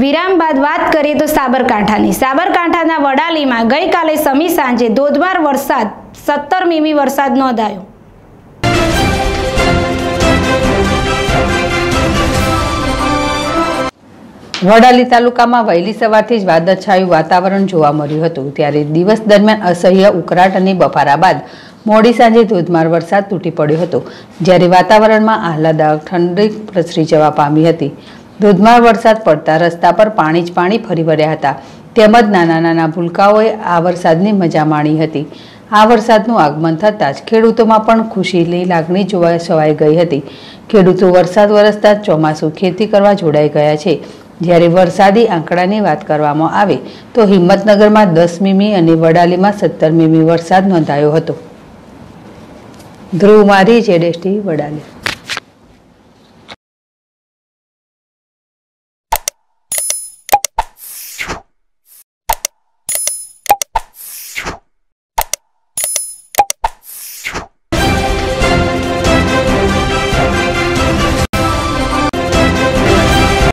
વિરામ બાદ વાત કરીએ તો સાબરકાંઠાની સાબરકાંઠાના વડાલીમાં ગઈકાલે સમી સાંજે ધોધમાર વરસાદ 17 મીમી વરસાદ નોંધાયો. વડાલી તાલુકામાં વહેલી સવારથી જ વાદળછાયું વાતાવરણ જોવા મળ્યું હતું. ત્યારે દિવસ દરમિયાન અસહ્ય ઉકળાટ અને બફારા બાદ મોડી સાંજે ધોધમાર વરસાદ તૂટી પડ્યો હતો, જ્યારે વાતાવરણમાં આહલાદક ઠંડી પ્રસરી જવા પામી હતી. ધોધમાર વરસાદ પડતા રસ્તા પર પાણી જ પાણી ફરી વળ્યા હતા, તેમજ નાના ભૂલકાઓએ આ વરસાદની મજા માણી હતી. આ વરસાદનું આગમન થતાં જ ખેડૂતોમાં પણ ખુશીની લાગણી જોવા છવાઈ ગઈ હતી. ખેડૂતો વરસાદ વરસતા ચોમાસું ખેતી કરવા જોડાઈ ગયા છે. જ્યારે વરસાદી આંકડાની વાત કરવામાં આવે તો હિંમતનગરમાં 10 મીમી અને વડાલીમાં 17 મીમી વરસાદ નોંધાયો હતો. ધ્રુવ મારી, ZST, વડાલી.